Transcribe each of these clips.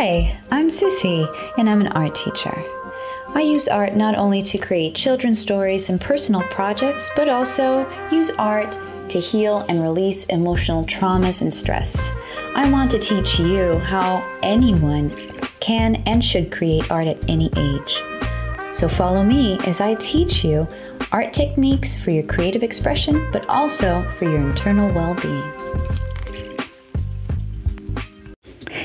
Hi, I'm Sissy, and I'm an art teacher. I use art not only to create children's stories and personal projects, but also use art to heal and release emotional traumas and stress. I want to teach you how anyone can and should create art at any age. So follow me as I teach you art techniques for your creative expression, but also for your internal well-being.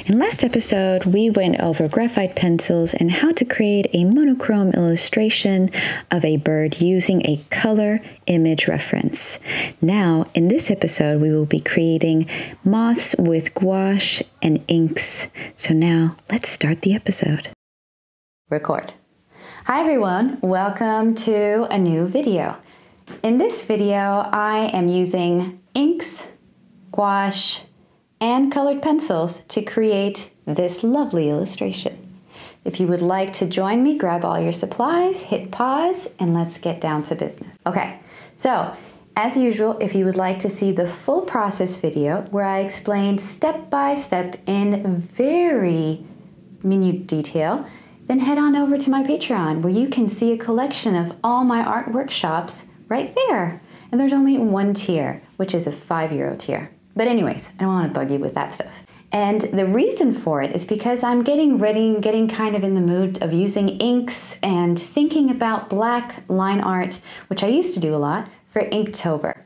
In last episode, we went over graphite pencils and how to create a monochrome illustration of a bird using a color image reference. Now, in this episode, we will be creating moths with gouache and inks. So now, let's start the episode. Record. Hi everyone, welcome to a new video. In this video, I am using inks, gouache, and colored pencils to create this lovely illustration. If you would like to join me, grab all your supplies, hit pause, and let's get down to business. Okay, so as usual, if you would like to see the full process video where I explained step by step in very minute detail, then head on over to my Patreon where you can see a collection of all my art workshops right there. And there's only one tier, which is a €5 tier. But anyways, I don't want to bug you with that stuff. And the reason for it is because I'm getting ready and getting kind of in the mood of using inks and thinking about black line art, which I used to do a lot, for Inktober.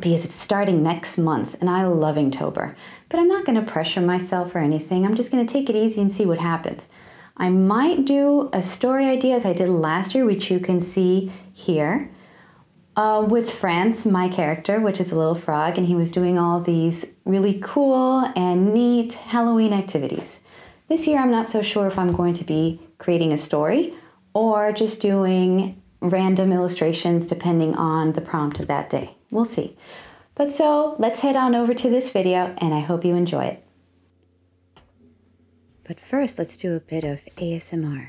Because it's starting next month and I love Inktober. But I'm not going to pressure myself or anything. I'm just going to take it easy and see what happens. I might do a story idea as I did last year, which you can see here. With France, my character, which is a little frog, and he was doing all these really cool and neat Halloween activities. This year I'm not so sure if I'm going to be creating a story or just doing random illustrations depending on the prompt of that day. We'll see. But so let's head on over to this video and I hope you enjoy it. But first let's do a bit of ASMR.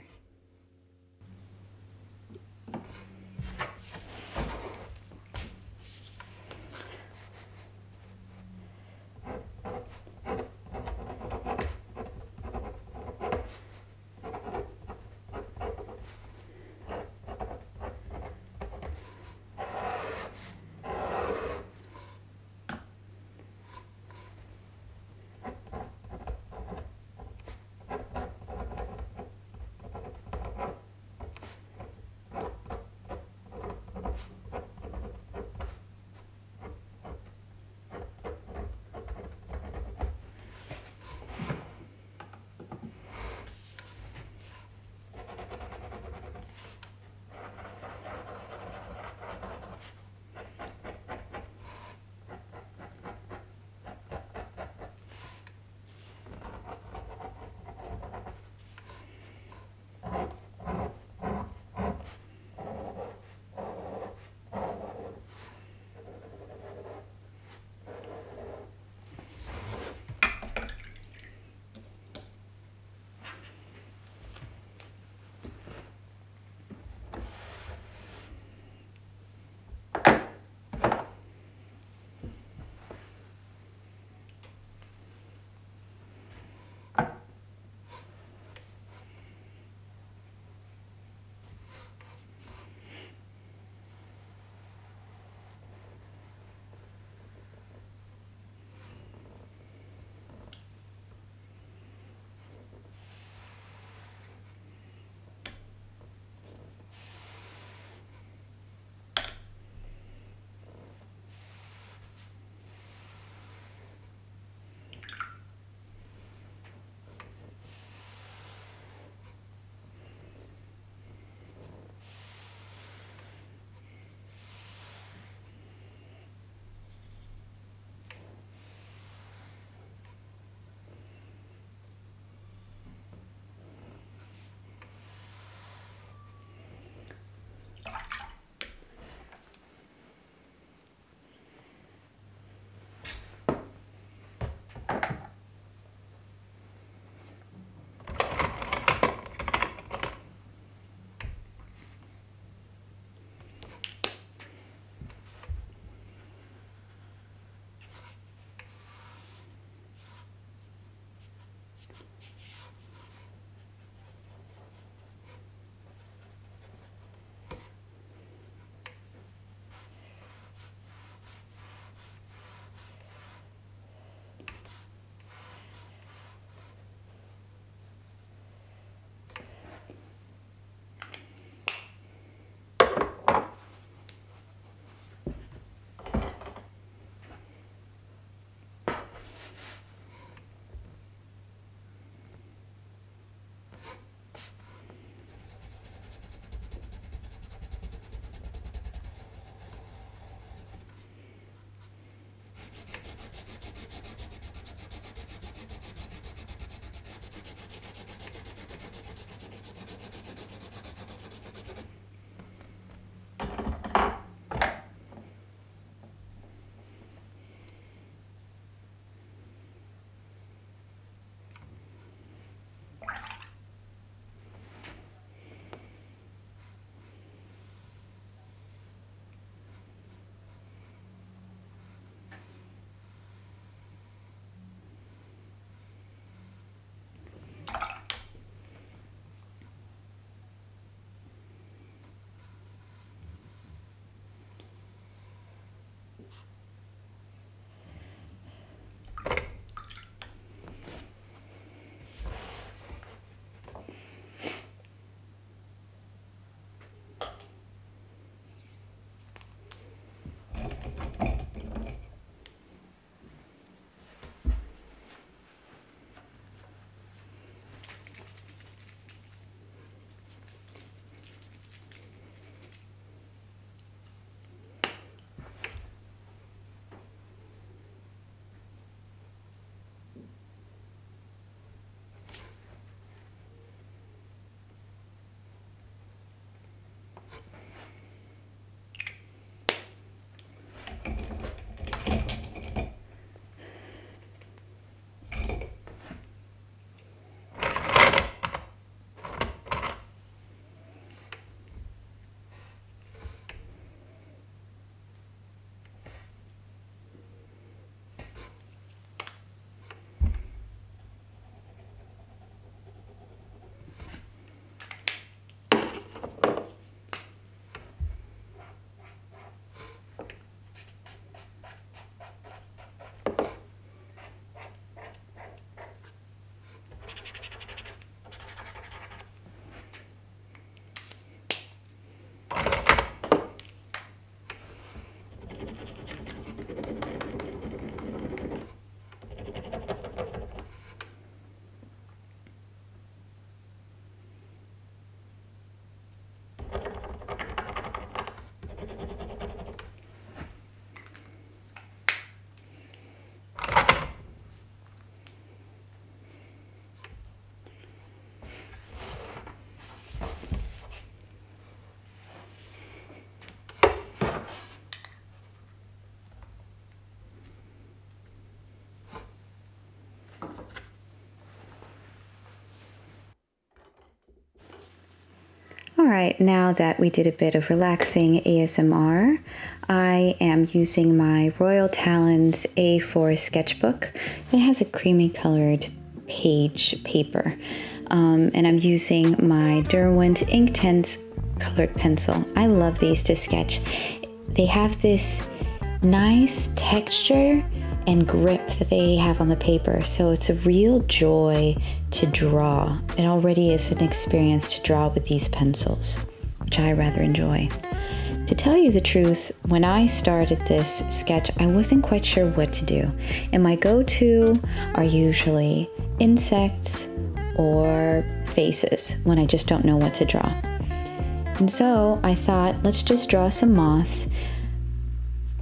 All right, now that we did a bit of relaxing ASMR, I am using my Royal Talens A4 sketchbook. It has a creamy colored page paper, and I'm using my Derwent Inktense colored pencil. I love these to sketch. They have this nice texture and grip that they have on the paper, so it's a real joy to draw. It already is an experience to draw with these pencils, which I rather enjoy. To tell you the truth, when I started this sketch, I wasn't quite sure what to do, and my go-to are usually insects or faces when I just don't know what to draw. And so I thought, let's just draw some moths.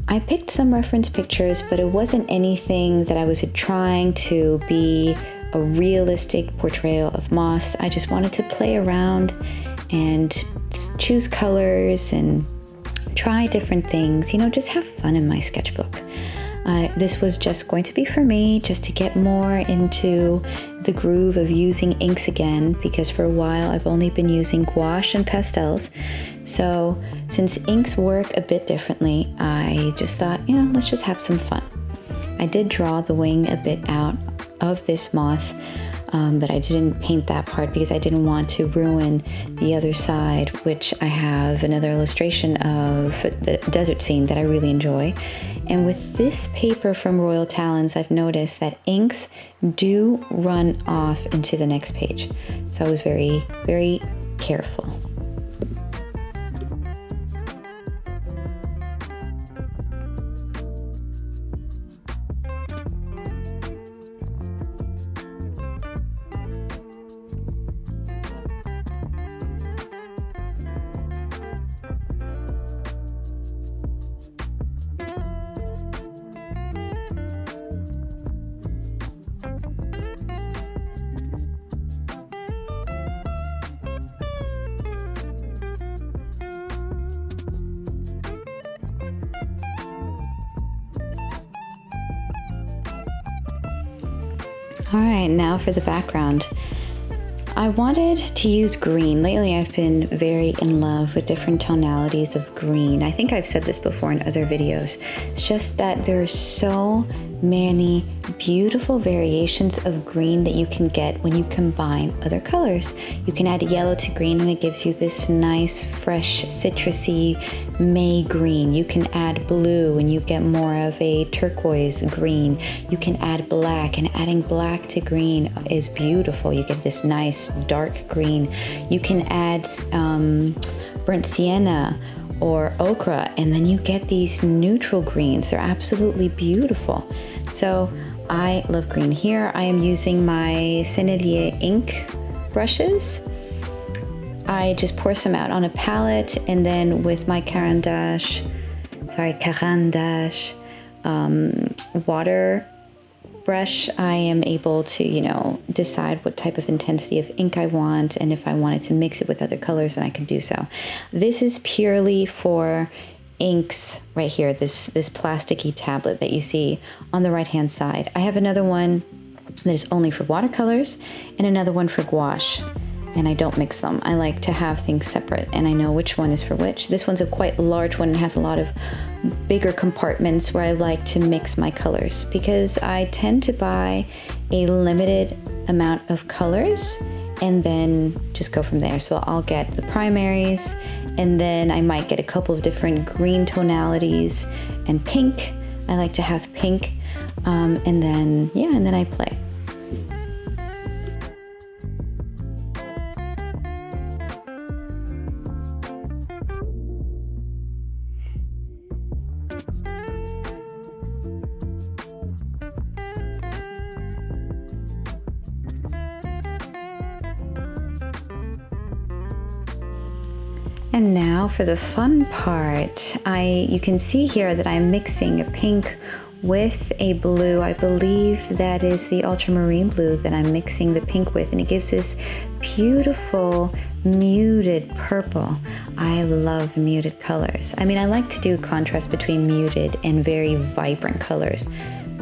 I picked some reference pictures, but it wasn't anything that I was trying to be a realistic portrayal of moths. I just wanted to play around and choose colors and try different things, you know, just have fun in my sketchbook. This was just going to be for me, just to get more into the groove of using inks again, because for a while I've only been using gouache and pastels. So since inks work a bit differently, I just thought, you know, let's just have some fun. I did draw the wing a bit out of this moth, but I didn't paint that part because I didn't want to ruin the other side, which I have another illustration of the desert scene that I really enjoy. And with this paper from Royal Talens, I've noticed that inks do run off into the next page. So I was very, very careful. All right, now for the background. I wanted to use green. Lately, I've been very in love with different tonalities of green. I think I've said this before in other videos. It's just that there are so many beautiful variations of green that you can get when you combine other colors. You can add yellow to green and it gives you this nice, fresh, citrusy May green. You can add blue and you get more of a turquoise green. You can add black, and adding black to green is beautiful. You get this nice dark green. You can add burnt sienna or ochre, and then you get these neutral greens. They're absolutely beautiful. So I love green. Here I am using my Sennelier ink brushes. I just pour some out on a palette, and then with my Caran d'Ache water brush, I am able to, you know, decide what type of intensity of ink I want, and if I wanted to mix it with other colors, then I could do so. This is purely for inks right here, this plasticky tablet that you see on the right-hand side. I have another one that is only for watercolors and another one for gouache. And I don't mix them. I like to have things separate, and I know which one is for which. This one's a quite large one. It has a lot of bigger compartments where I like to mix my colors, because I tend to buy a limited amount of colors and then just go from there. So I'll get the primaries, and then I might get a couple of different green tonalities and pink. I like to have pink, and then, yeah, and then I play. And now for the fun part. You can see here that I'm mixing a pink with a blue. I believe that is the ultramarine blue that I'm mixing the pink with, and it gives this beautiful muted purple. I love muted colors. I mean, I like to do contrast between muted and very vibrant colors.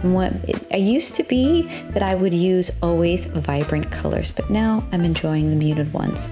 What it used to be that I would use always vibrant colors, but now I'm enjoying the muted ones.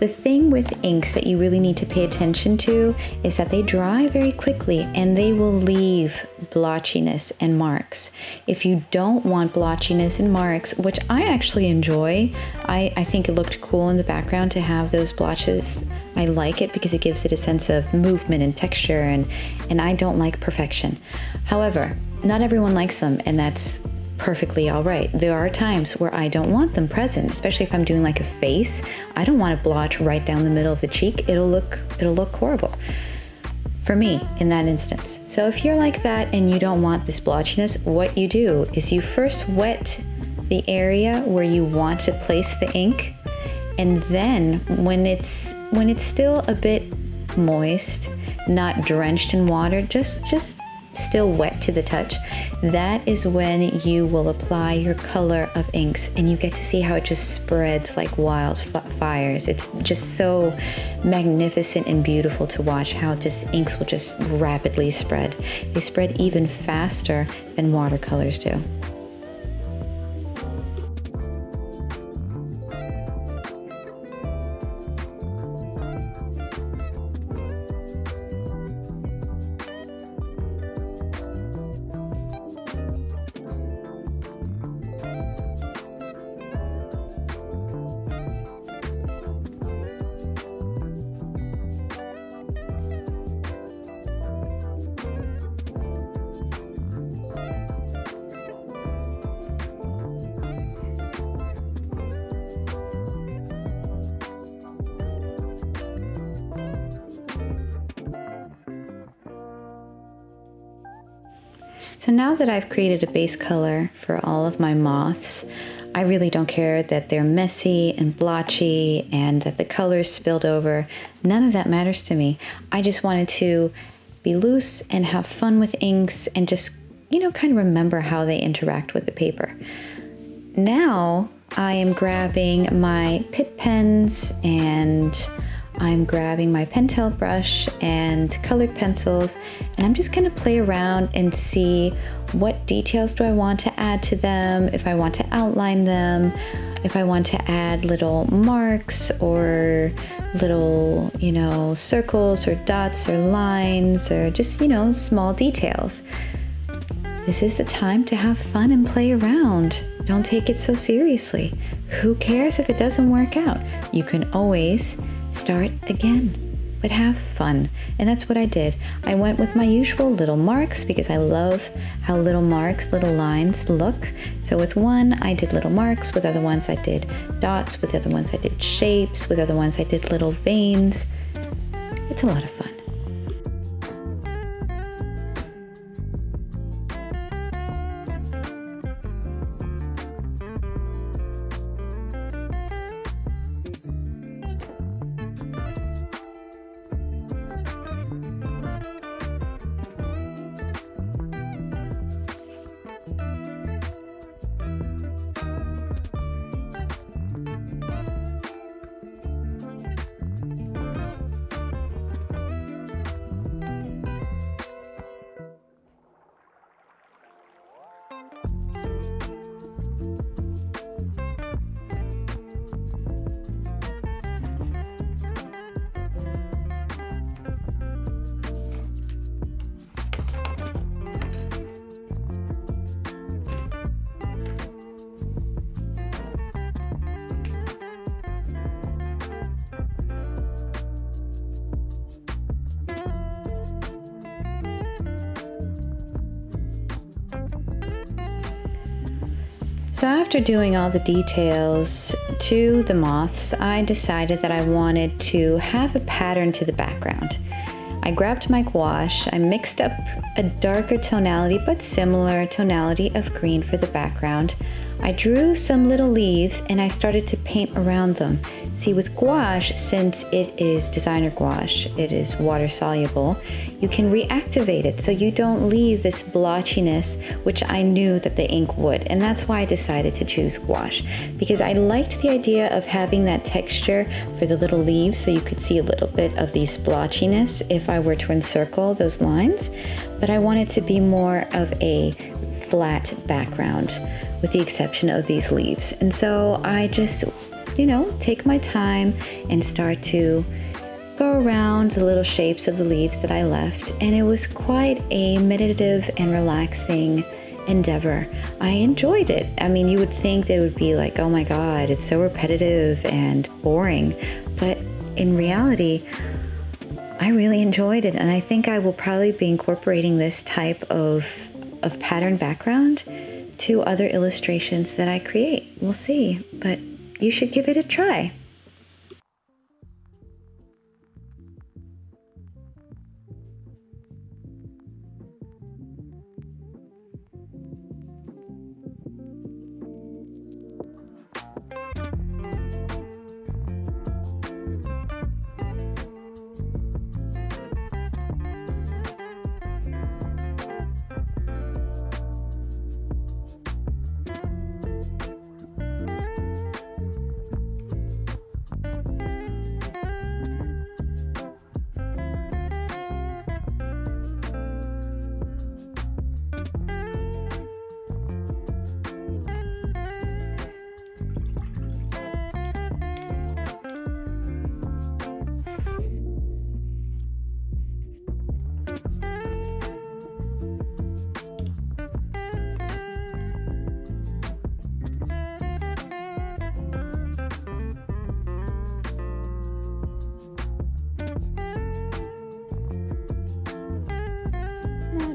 The thing with inks that you really need to pay attention to is that they dry very quickly and they will leave blotchiness and marks. If you don't want blotchiness and marks, which I actually enjoy, I think it looked cool in the background to have those blotches. I like it because it gives it a sense of movement and texture, and I don't like perfection. However, not everyone likes them, and that's perfectly all right. There are times where I don't want them present, especially if I'm doing like a face. I don't want a blotch right down the middle of the cheek. It'll look horrible for me in that instance. So if you're like that and you don't want this blotchiness, what you do is you first wet the area where you want to place the ink, and then when it's still a bit moist, not drenched in water, just still wet to the touch, that is when you will apply your color of inks, and you get to see how it just spreads like wildfires. It's just so magnificent and beautiful to watch how just inks will just rapidly spread. They spread even faster than watercolors do. So now that I've created a base color for all of my moths, I really don't care that they're messy and blotchy and that the colors spilled over. None of that matters to me. I just wanted to be loose and have fun with inks and just, kind of remember how they interact with the paper. Now I am grabbing my Pitt pens and I'm grabbing my Pentel brush and colored pencils, and I'm just gonna play around and see what details do I want to add to them, if I want to outline them, if I want to add little marks or little, circles or dots or lines or just, small details. This is the time to have fun and play around. Don't take it so seriously. Who cares if it doesn't work out? You can always start again, but have fun. And that's what I did. I went with my usual little marks because I love how little marks, little lines look. So with one, I did little marks. With other ones, I did dots. With other ones, I did shapes. With other ones, I did little veins. It's a lot of fun. So after doing all the details to the moths, I decided that I wanted to have a pattern to the background. I grabbed my gouache, I mixed up a darker tonality, but similar tonality of green for the background. I drew some little leaves and I started to paint around them. See, with gouache, since it is designer gouache, it is water soluble, you can reactivate it so you don't leave this blotchiness, which I knew that the ink would. And that's why I decided to choose gouache, because I liked the idea of having that texture for the little leaves so you could see a little bit of these blotchiness if I were to encircle those lines. But I wanted to be more of a flat background with the exception of these leaves. And so I just you know, take my time and start to go around the little shapes of the leaves that I left, and it was quite a meditative and relaxing endeavor. I enjoyed it. I mean, you would think that it would be like, oh my God, it's so repetitive and boring, but in reality, I really enjoyed it, and I think I will probably be incorporating this type of pattern background to other illustrations that I create. We'll see, but you should give it a try.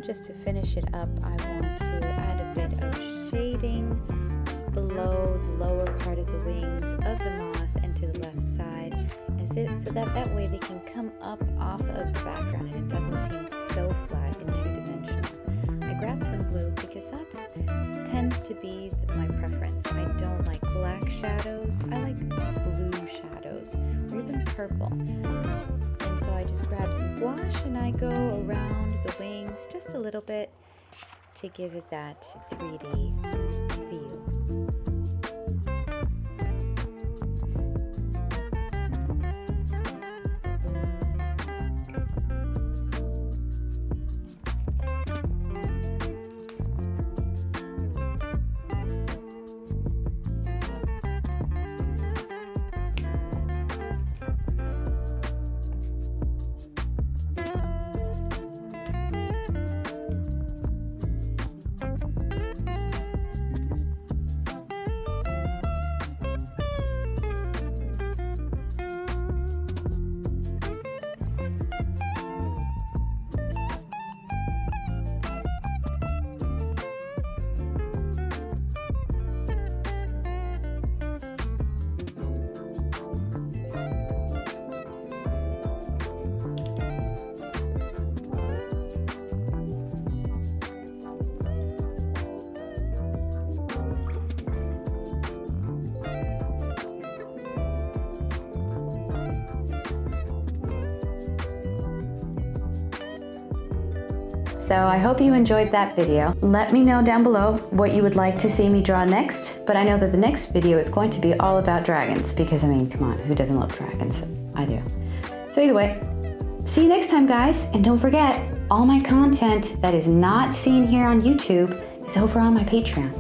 Just to finish it up, I want to add a bit of shading below the lower part of the wings of the moth and to the left side, so that way they can come up off of the background and it doesn't seem so flat and two-dimensional. I grabbed some blue because that tends to be my preference. I don't like black shadows, I like blue shadows or even purple. And so I just grab some gouache and I go around the wings just a little bit to give it that 3D feel. So I hope you enjoyed that video. Let me know down below what you would like to see me draw next, but I know that the next video is going to be all about dragons because, I mean, come on, who doesn't love dragons? I do. So either way, see you next time, guys, and don't forget, all my content that is not seen here on YouTube is over on my Patreon.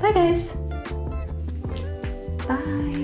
Bye, guys. Bye.